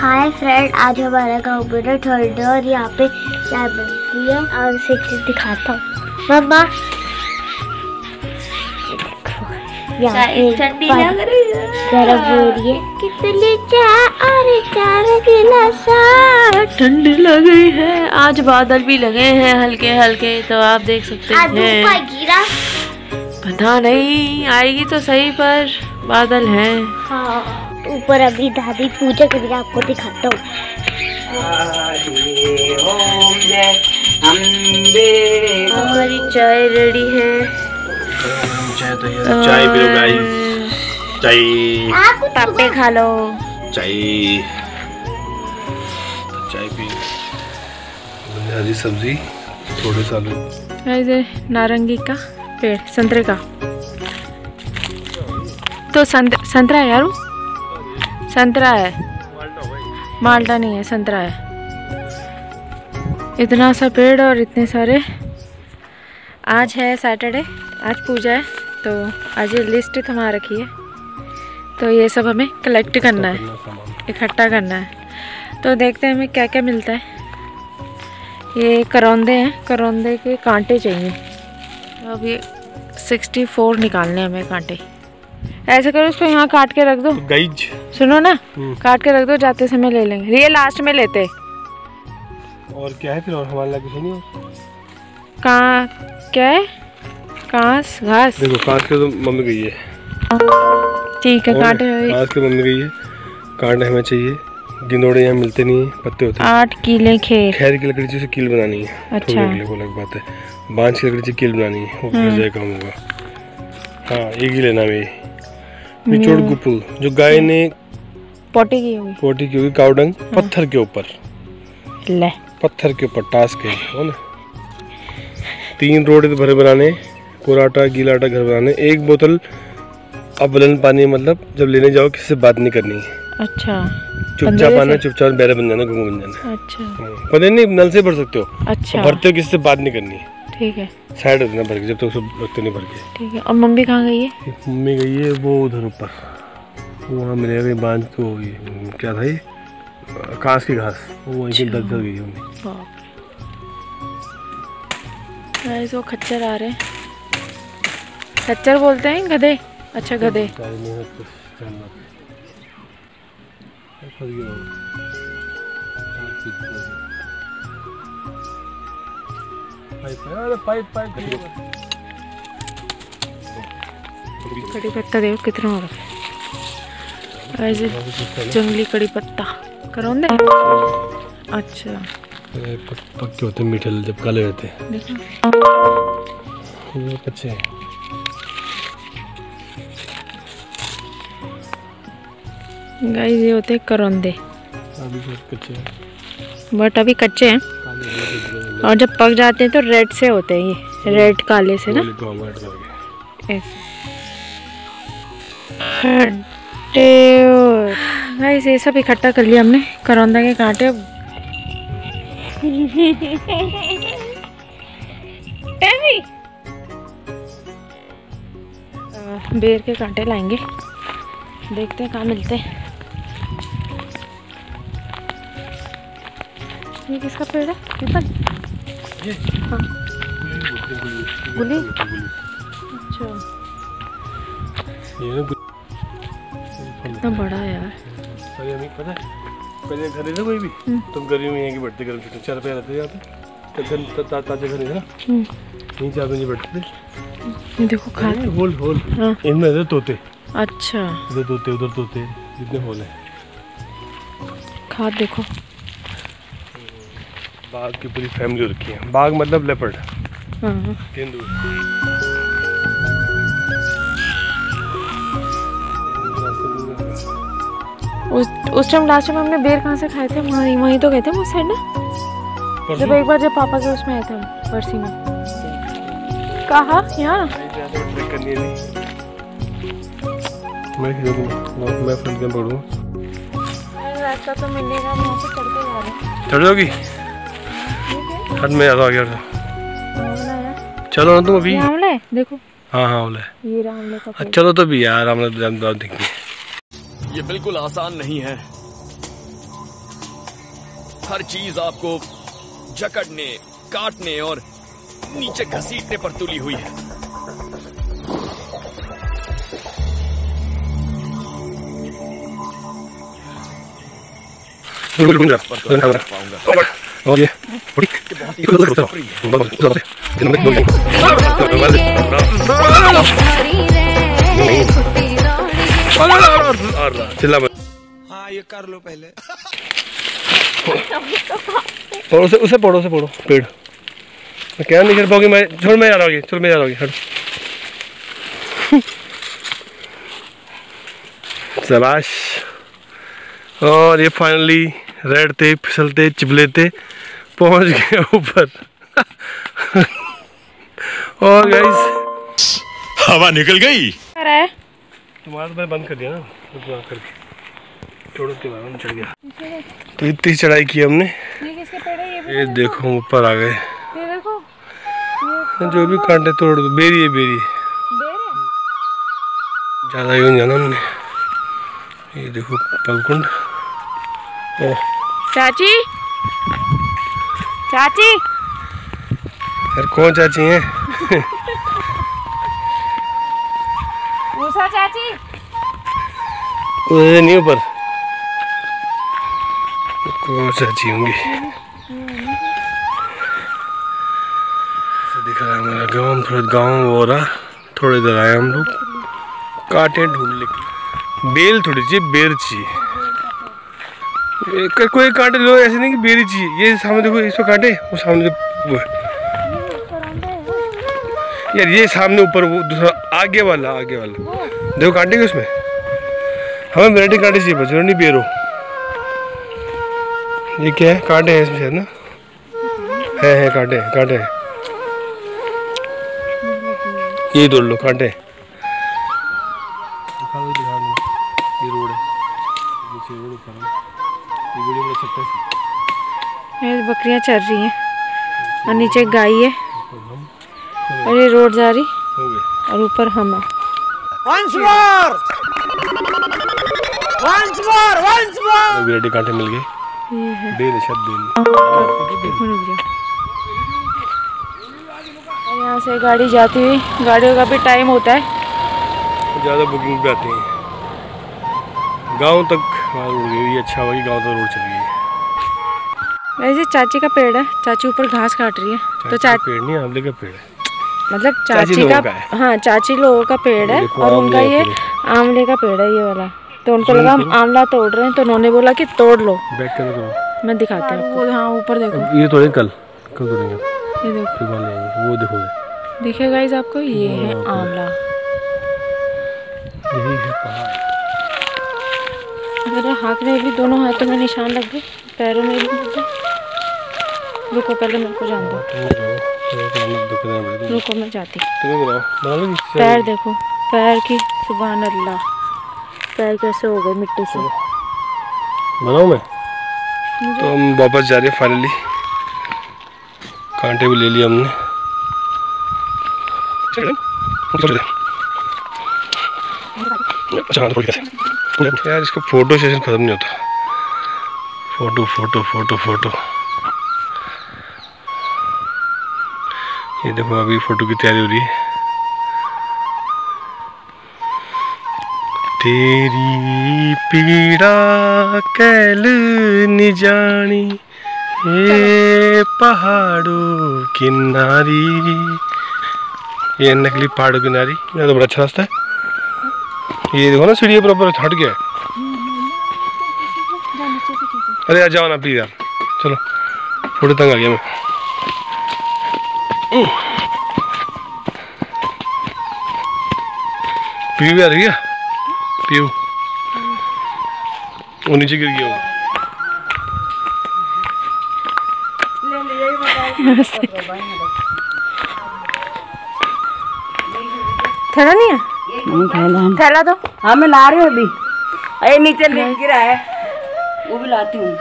Hi friend, आज हमारा computer third day और यहाँ पे चाय बनती है और इसे दिखाता हूँ। मम्मा ठंडी गर्म हो रही है, कितनी चाय और चार गिलास ठंडी लग रही है। आज बादल भी लगे हैं हल्के हल्के, तो आप देख सकते हैं। गिरा पता नहीं आएगी तो सही, पर बादल है हाँ। ऊपर अभी दादी पूजा करके आपको दिखाता हूँ। हमारी चाय रेडी है। चाय पियो गाइस, चाय पापे खा लो, चाय पियो। सब्जी थोड़े सालों नारंगी का पेड़, संतरे का तो संतरा यार, संतरा है, माल्टा नहीं है, संतरा है। इतना सा पेड़ और इतने सारे। आज है सैटरडे, आज पूजा है, तो आज ये लिस्ट थमा रखी है, तो ये सब हमें कलेक्ट करना है, इकट्ठा करना है। तो देखते हैं हमें क्या क्या मिलता है। ये करौंदे हैं, करौंदे के कांटे चाहिए। अब ये 64 निकालने हमें कांटे। ऐसे करो इसको यहाँ काट के रख दो, सुनो ना, काट के रख दो, जाते समय ले लेंगे। ये लास्ट में लेते और क्या है फिर, और हमारे लिए कुछ नहीं हो। क्या है? कांस घास। देखो कांस के तो मम्मी गई है, ठीक है, कांटे घास के मम्मी गई है। कांटे हमें चाहिए, गिंदोड़े यहाँ मिलते नहीं है, पत्ते होते हैं। 8 कीले खेर, खैर की लकड़ी जैसे कील बनानी है। अच्छा, अलग बात है, बांस की लकड़ी से कील बनानी है, काम होगा हाँ। एक ही लेना में निचोड़ गुपुल, जो गाय ने पोटी की होगी कावडंग पत्थर के ऊपर, ले पत्थर के ऊपर टास्क है हो ना। 3 रोटी भरे बनाने, कोराटा गीला आटा घर बनाने। 1 बोतल अबलन पानी, मतलब जब लेने जाओ किसी से बात नहीं करनी है। अच्छा, चुपचाप आना, चुपचाप बैरा बन जाना, घूम बन जाना। अच्छा, पता नहीं नल से भर सकते हो। अच्छा, भरते हो किसी से बात नहीं करनी है, ठीक है, साइड रखना भर के, जब तक सब रखते नहीं भर के, ठीक है। और मम्मी कहाँ गई है? मम्मी गई है वो उधर ऊपर, वहाँ मिलेगा बांध तो क्या था ये कांस की घास, वो वहीं दर्द गई है मम्मी। वो खच्चर आ रहे हैं, खच्चर बोलते हैं गधे। अच्छा गधे, कड़ी पत्ता देखो कितना हो रहा है, जंगली कड़ी पत्ता करौंदे। अच्छा, पक्के होते हैं, मीठे जब काले होते हैं। देखो ये कच्चे हैं। गाइस ये होते हैं करौंदे, बट अभी कच्चे हैं, और जब पक जाते हैं तो रेड से होते हैं, ये रेड काले से ना। गाइस ये सब इकट्ठा कर लिया हमने, करौंदा के कांटे। बेर के कांटे लाएंगे, देखते हैं कहाँ मिलते हैं। ये किसका पेड़ है? पीपल। हाँ। गुली। अच्छा, इतना बड़ा है यार। अरे हमें पता है, पहले घर था कोई भी, तुम गर्मी में यहाँ बैठते, गर्म छुट्टी 4 रुपये रहते यहाँ पे, तब ताजे घर है ना, यहीं 4 बजे बैठते। देखो खाने होल इनमें इधर तोते। अच्छा, इधर तोते, उधर तोते, जितने होल है। खाद देखो, बाघ की पूरी फैमिली रखी है। बाघ मतलब लेपर्ड, तेंदुआ। उस टाइम लास्ट में हमने बेर कहाँ से खाए थे? वहीं तो गए थे मुझसे ना, जब एक बार जब पापा के उसमें आए थे हम, बरसी में। कहा यहाँ रास्ता तो मिलेगा, यहाँ से चढ़ते जा रहे, चढ़ जाओगी में आ गया। चलो ना तुम अभी, देखो हाँ ये का, चलो तो भी यार, रामले देखिए। ये बिल्कुल आसान नहीं है, हर चीज आपको जकड़ने, काटने और नीचे घसीटने पर तुली हुई है। हाँ ये कर लो पहले। उसे पड़ो पेड़। मैं क्या नहीं कर पाऊंगी, मैं छोड़, मैं जा रहा हूँ, चल मैं जा रहा हूँ, हट। शबाश। और ये फाइनली रेड़ते फिसलते चिपलेते पहुँच गए ऊपर। और गाइस हवा निकल गई। तुम्हारा तो मैं बंद कर दिया ना, तो कर दिया। चढ़ गया तो इतनी चढ़ाई की हमने। ये देखो ऊपर आ गए। जो भी कांटे तोड़ दो, बेरी है, बेरी ज्यादा यूं जाना हमने। ये देखो पलकुंड। चाची चाची यार कौन चाची है? मूसा चाची नहीं ऊपर चाची होंगी। दिख रहा है हमारा गाँव, थोड़ा गाँव हो रहा। थोड़ी देर आए हम लोग कांटे ढूंढने के। बेल थोड़ी चाहिए, बेर चाहिए, कोई कांटे लो, ऐसे नहीं कि बेरी चाहिए। ये सामने देखो, इसमें कांटे, वो सामने वो यार, ये सामने ऊपर वो दूसरा आगे वाला देखो कांटे के, उसमें हमें वैरायटी कांटे चाहिए, बस नहीं बेरो। ये क्या है? कांटे हैं इसमें शायद ना, है कांटे हैं। ये तोड़ लो कांटे। ये रोड है, ये बकरियां चल रही हैं और नीचे गाय है और ये रोड जा रही और ऊपर हम है। वैरायटी कांटे मिल गए। यहाँ से गाड़ी जाती हुई, गाड़ियों का भी टाइम होता है, ज़्यादा बुकिंग भी आती है। गांव तक रोड गई, अच्छा हुआ कि गाँव तक रोड चली गई। वैसे चाची का पेड़ है, चाची ऊपर घास काट रही है। तो चाची पेड़ नहीं, आंवले का पेड़ है, मतलब चाची का। हाँ चाची लोगों का पेड़ है और उनका ये आंवले का पेड़ है, ये वाला। तो उनको लगा हम आंवला तोड़ रहे हैं, तो उन्होंने बोला कि तोड़ लो। बैठ कर देखो, मैं दिखाती हूँ आपको। हाँ ऊपर देखो, ये तोड़ेंगे कल तोड़ेंगे। ये देखो वो देखो, देखिए गाइस आपको, ये है आंवला। यही है पहाड़। मेरे हाथ में भी, दोनों हाथों में निशान लग गए, पैरों में भी लग गए। रुको पहले मेरे को जान दो, रुको मैं जाती। पैर देखो, पैर की सुभान अल्लाह, पैर कैसे हो गए मिट्टी से। बनाओ मैं तो हम वापस जा रहे हैं। फाइनली कांटे भी ले लिए हमने। यार इसको फोटो सेशन खत्म नहीं होता, फोटो फोटो फोटो फोटो। ये देखो अभी फोटो की तैयारी हो रही है। तेरी पीड़ा कैल निजानी ये पहाड़ों किनारी, ये नकली पहाड़ों किनारी। ये तो बड़ा अच्छा रास्ता है। ये देखो ना सीढ़ी प्रॉपर हट गया। अरे यार जाओ ना प्लीज यार, चलो थोड़े तंग आ गया मैं। पी भी आ रही है, वो नीचे गिर गया थैला। नहीं है थैला तो हाँ मैं ला रही हूँ अभी। अरे नीचे गिरा है, वो भी लाती हूँ।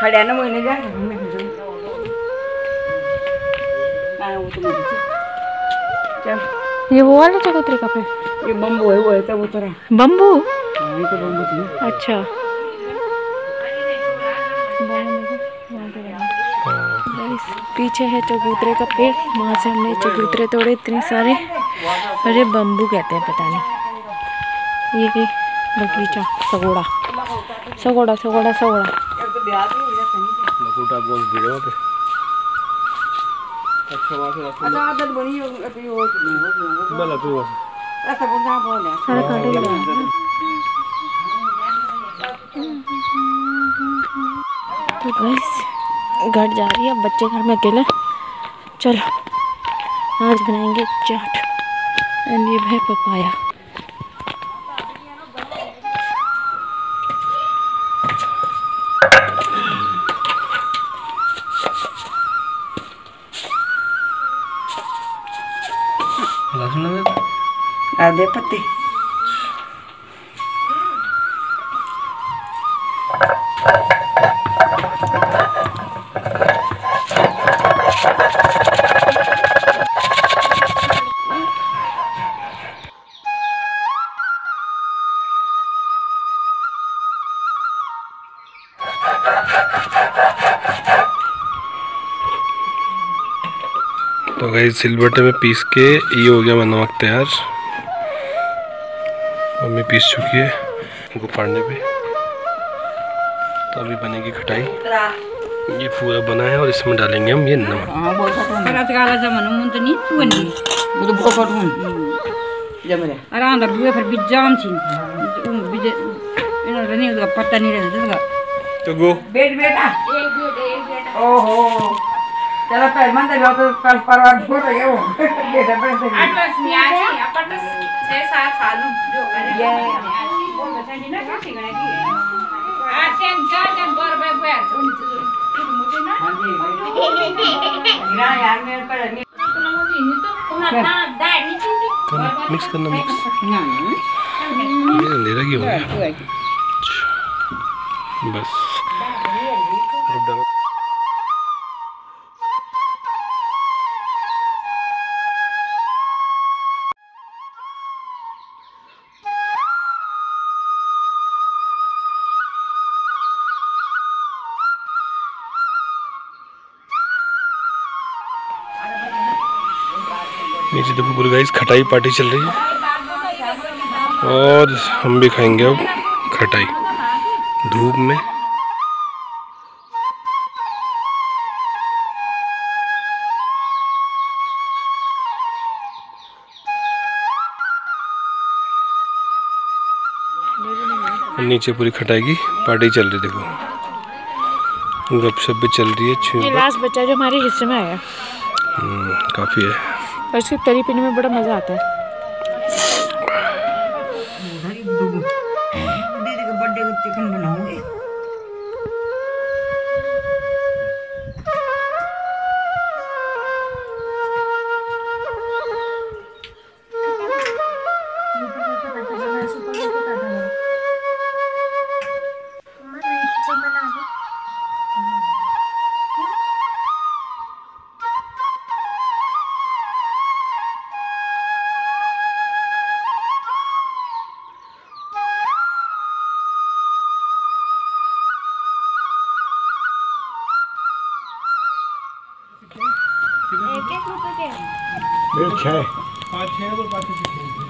खड़ा ना महीने जाए। ये वो वाला चकोतरी का पे, ये बम्बू है, वो है तो वो तरह बम्बू। अच्छा पीछे है चबूतरे का पेड़, वहाँ से हमने चबूतरे तोड़े इतने सारे। अरे बम्बू कहते हैं पता नहीं। ये बगीचा सगोड़ा सगोड़ा सगोड़ा सगोड़ा सारा काटे लगा। तो गाइस घर जा रही है, बच्चे घर में अकेले। चलो आज बनाएंगे चाट। एंड ये है पपाया। आधे पत्ते तो गई सिलबट्टे में पीस के ये हो गया मैं नमक तैयार। मम्मी पीस चुकी है उनको फाड़ने पे। तो अभी बनेगी खटाई। ये पूरा बना है और इसमें डालेंगे हम ये नमक। चलो पहले मन दे तो पर परवार छोड़ रहे हो बेटा बेटा 8 याद है अपन 6-7 साल जो ये बोल बतानी ना कैसी गणेगी आ सेन जान बरबे बे मुझे ना हां जी मेरा यार मेरे पर नहीं तो मुझे नहीं तो पूरा ना डाल नहीं मिक्स करना मिक्स ना ये ले रही हो बस रुक। नीचे देखो पूरी गाइस खटाई पार्टी चल रही है और हम भी खाएंगे अब खटाई धूप में। नीचे पूरी खटाई की पार्टी चल रही, देखो गपशप भी चल रही है। लास्ट बच्चा जो हमारे हिस्से में आया काफी है और इसके तरी पीने में बड़ा मज़ा आता है।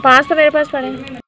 पाँच तो मेरे पास पड़े।